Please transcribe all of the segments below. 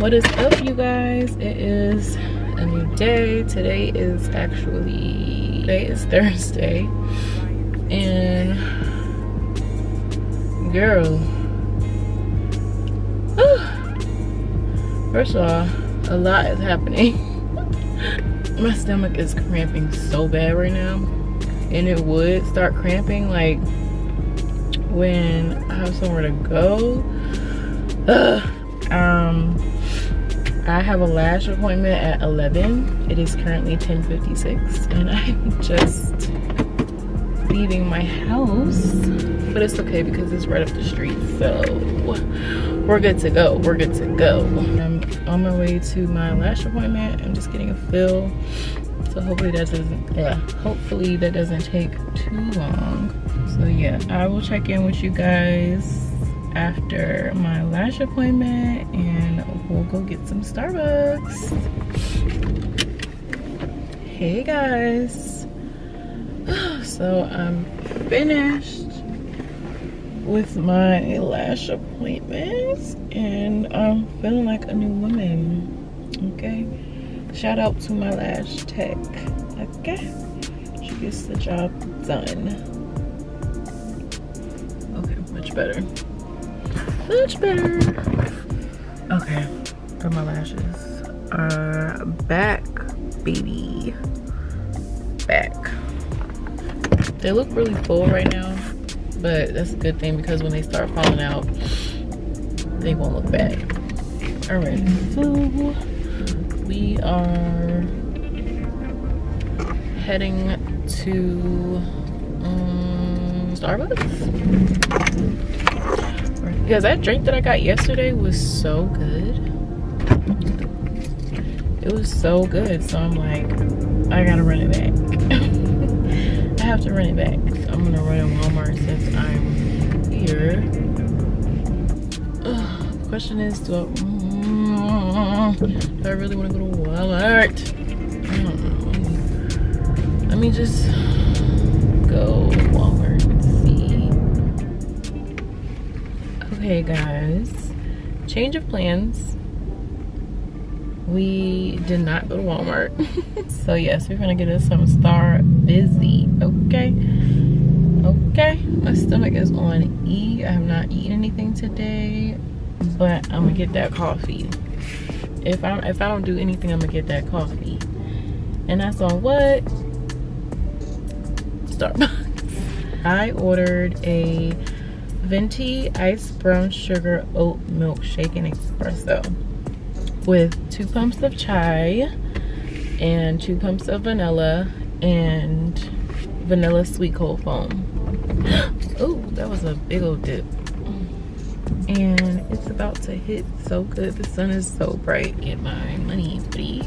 What is up, you guys? It is a new day. Today is Thursday, and girl, first of all, a lot is happening. My stomach is cramping so bad right now, and it would start cramping like when I have somewhere to go. I have a lash appointment at 11. It is currently 10:56, and I'm just leaving my house, but it's okay because it's right up the street, so we're good to go. I'm on my way to my lash appointment. I'm just getting a fill, so hopefully that doesn't take too long. So yeah, I will check in with you guys after my lash appointment, and we'll go get some Starbucks. Hey guys, so I'm finished with my lash appointments, and I'm feeling like a new woman. Okay, shout out to my lash tech. Okay, she gets the job done. Okay, much better. Much better. Okay, but my lashes are back, baby. Back. They look really full right now, but that's a good thing because when they start falling out, they won't look bad. Alright, so we are heading to Starbucks. Because that drink that I got yesterday was so good. It was so good. So I'm like, I gotta run it back. I have to run it back. So I'm gonna run in Walmart since I'm here. Ugh, question is, do I really wanna go to Walmart? I don't know. Let me just go Walmart. Okay guys, change of plans. We did not go to Walmart. So yes, we're gonna get us some Starbusy. Okay, my stomach is on E. I have not eaten anything today, but I'm gonna get that coffee. If I don't do anything, I'm gonna get that coffee. And that's on what? Starbucks. I ordered a venti iced brown sugar oat milk shake and espresso with 2 pumps of chai and 2 pumps of vanilla and vanilla sweet cold foam. Oh, that was a big old dip. And it's about to hit so good. The sun is so bright. Get my money, please.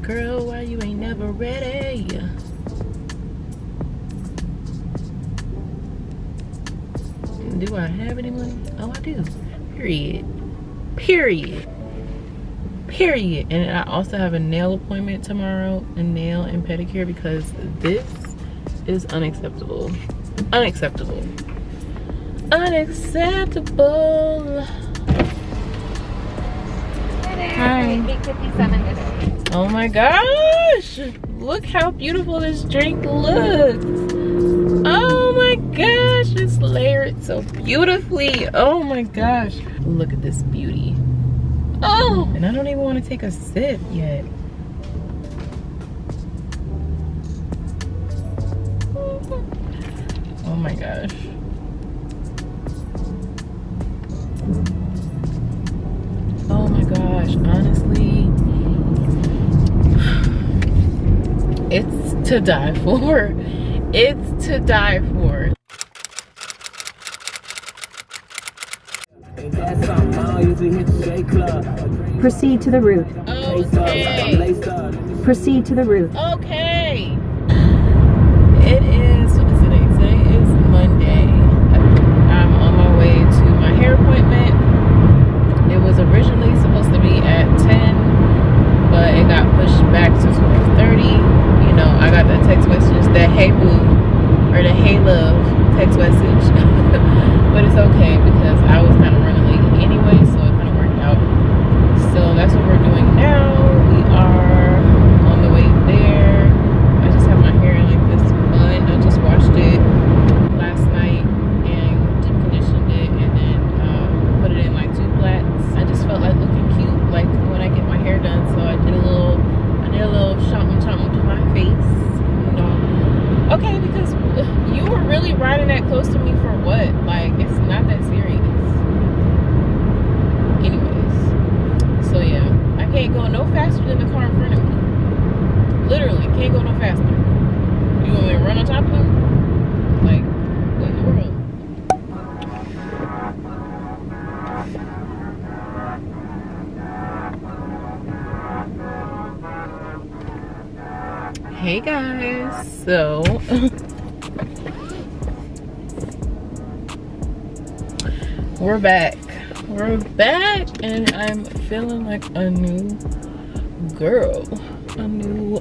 Girl, why you ain't never ready? Do I have any money? Oh, I do. Period. And I also have a nail appointment tomorrow, a nail and pedicure, because this is unacceptable. Unacceptable. Hi there. Hi. Oh my gosh. Look how beautiful this drink looks. Oh my gosh, it's layered so beautifully. Oh my gosh, look at this beauty. Oh, and I don't even want to take a sip yet. Oh my gosh. Oh my gosh, honestly, it's to die for. It's to die for. Proceed to the route. Okay. Proceed to the route. Okay. It is, what is today? Today is Monday. I'm on my way to my hair appointment. It was originally supposed to be at 10, but it got pushed back to 12:30. You know, I got that text messages, that hey boo or the hey love text message. But it's okay because I was kind of running late anyway, so it kind of worked out. So that's what we're doing now. We are on the way there. I just have my hair in like this bun. I just washed it last night and deep conditioned it, and then put it in like two plaits. I just felt like looking cute like when I get my hair done, so I did a little chomp chomp to my face. Okay, because you were really riding that close to me for what? Like, it's not that serious. Anyways, so yeah, I can't go no faster than the car in front of me. Literally, can't go no faster. You want me to run on top of them? Like, what in the world? Hey guys, so we're back and I'm feeling like a new girl, a new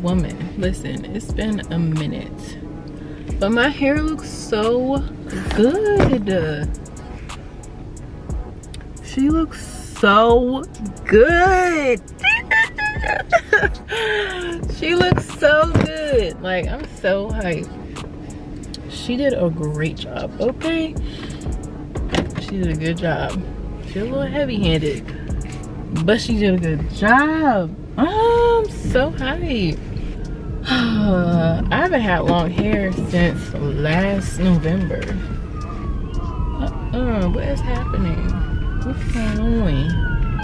woman. Listen, it's been a minute, but my hair looks so good. She looks so good. She looks so good. Like, I'm so hyped. She did a great job, okay? She did a good job. She's a little heavy-handed, but she did a good job. Oh, I'm so hyped. I haven't had long hair since last November. What is happening? What's going on?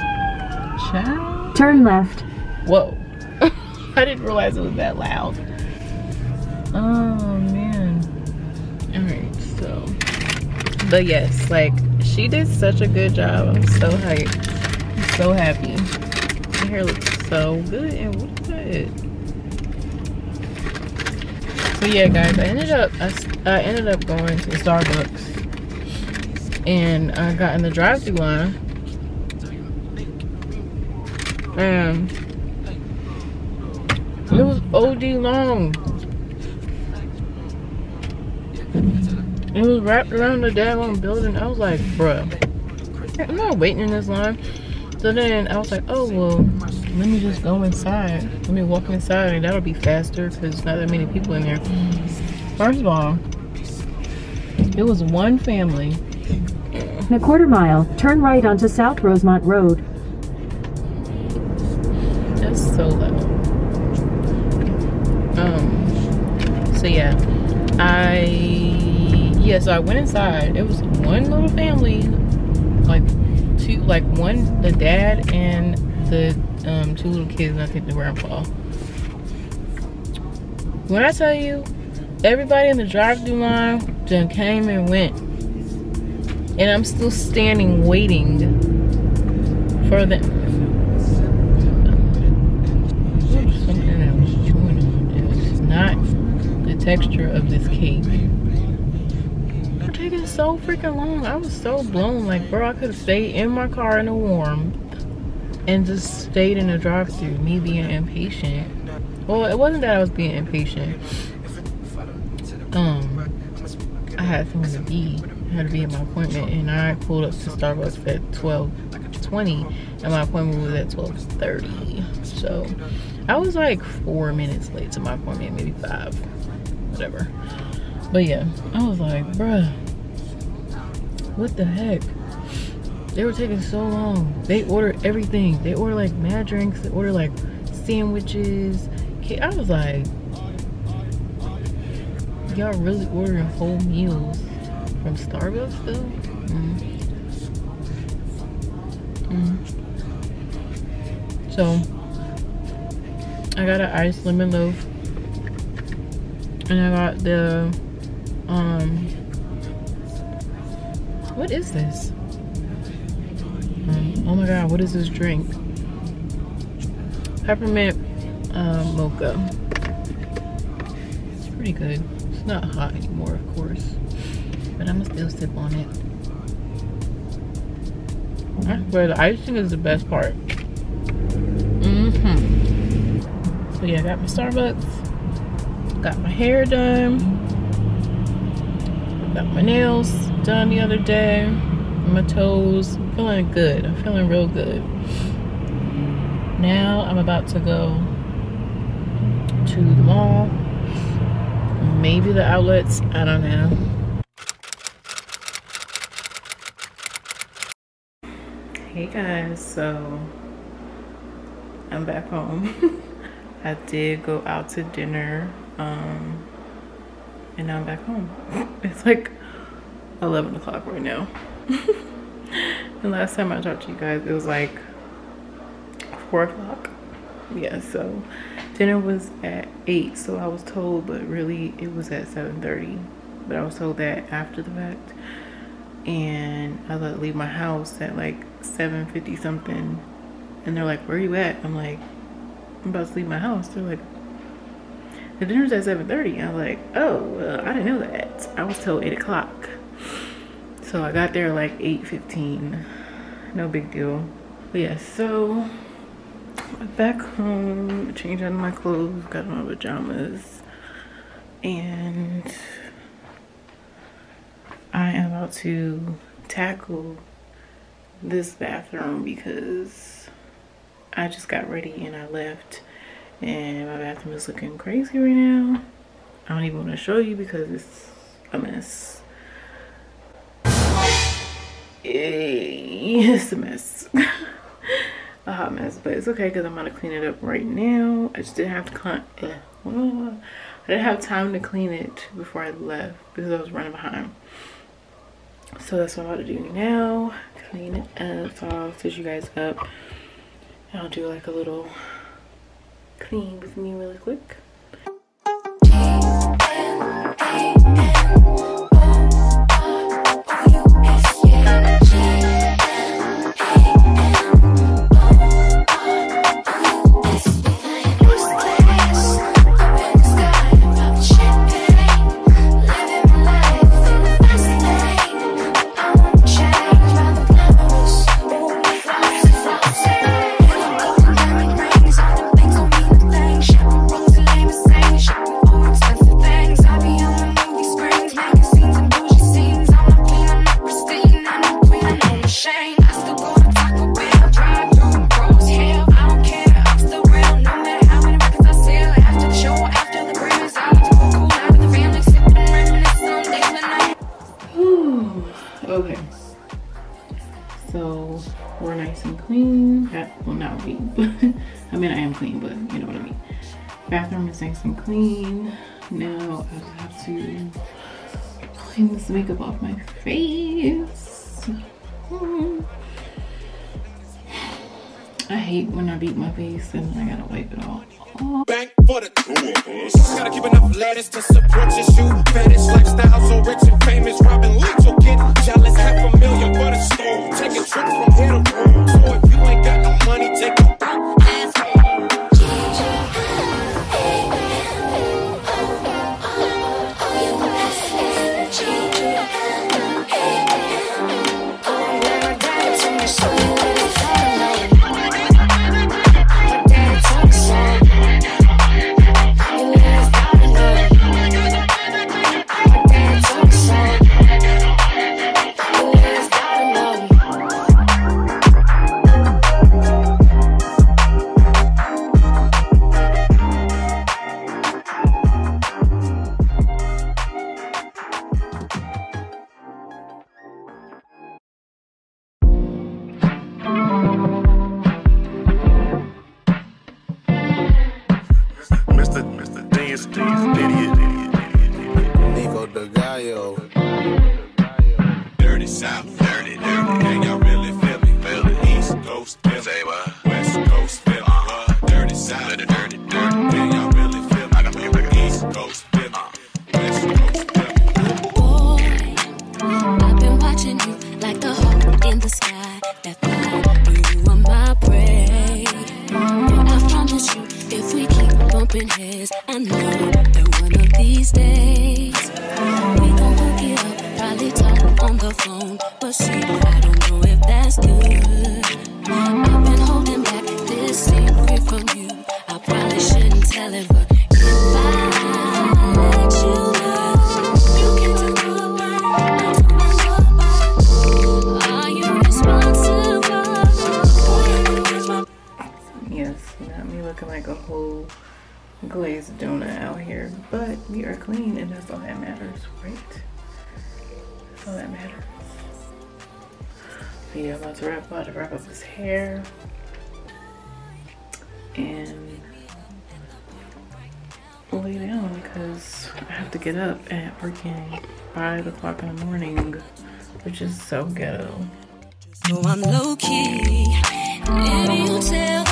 Child? Turn left. Whoa. I didn't realize it was that loud. Oh man. Alright, so but yes, like, she did such a good job. I'm so hyped. I'm so happy. My hair looks so good. And what is that? So yeah guys, I ended up going to Starbucks and I got in the drive-thru line. It was OD long. It was wrapped around the daggone building. I was like, bruh, I'm not waiting in this line. So then I was like, oh, well, let me just go inside. Let me walk inside and that'll be faster because there's not that many people in there. First of all, it was one family. In a quarter mile, turn right onto South Rosemont Road. That's so loud. So yeah, so I went inside. It was one little family, like one, the dad and the two little kids, and I think the grandpa. When I tell you, everybody in the drive-thru line then came and went, and I'm still standing waiting for them. Texture of this cake. I'm taking so freaking long. I was so blown. Like, bro, I could have stayed in my car in the warm and just stayed in the drive-thru. Me being impatient. Well, it wasn't that I was being impatient. I had something to eat. I had to be at my appointment, and I pulled up to Starbucks at 12:20, and my appointment was at 12:30. So I was like 4 minutes late to my appointment, maybe 5. Whatever. But yeah, I was like, bruh, what the heck? They were taking so long. They ordered everything. They ordered like mad drinks. They ordered like sandwiches. I was like, y'all really ordering whole meals from Starbucks though? So I got an iced lemon loaf. And I got the, what is this? Oh my God, what is this drink? Peppermint mocha. It's pretty good. It's not hot anymore, of course. But I'm gonna still sip on it. But the icing is the best part. yeah, I got my Starbucks, got my hair done, got my nails done the other day, my toes. I'm feeling good. I'm feeling real good. Now I'm about to go to the mall, maybe the outlets, I don't know. Hey guys, so I'm back home. I did go out to dinner, and now I'm back home. It's like 11 o'clock right now. The last time I talked to you guys, it was like 4 o'clock. Yeah, so dinner was at 8, so I was told, but really it was at 7:30, but I was told that after the fact. And I had to leave my house at like 7:50 something, and they're like, "Where are you at?" I'm like, "I'm about to leave my house." They're like, "The dinner's at 7:30 I'm like, "Oh, well, I didn't know that. I was told 8 o'clock so I got there like 8:15 No big deal. But yeah, so back home, changed out of my clothes, got my pajamas, and I am about to tackle this bathroom because I just got ready and I left, and my bathroom is looking crazy right now. I don't even want to show you because it's a mess. It's a mess. A hot mess, but it's okay because I'm gonna clean it up right now. I just didn't have to I didn't have time to clean it before I left because I was running behind. So that's what I'm about to do now. Clean it up, so I'll switch you guys up. And I'll do like a little clean with me really quick. Nice and clean. Now I have to clean this makeup off my face. I hate when I beat my face and I gotta wipe it all off. Bank for the tourists. Gotta keep enough lettuce to support your shoe fetish lifestyle. So rich and famous, Robin Leach will get jealous. Half a million for the store. Taking trips from here to room. So if you ain't got no money, take a tell it worked. Yes, not me looking like a whole glazed donut out here, but we are clean and that's all that matters, right? That's all that matters. So yeah, I'm about to wrap up his hair and lay down because I have to get up at freaking 5 o'clock in the morning, which is so ghetto. So I'm low key, maybe you'll tell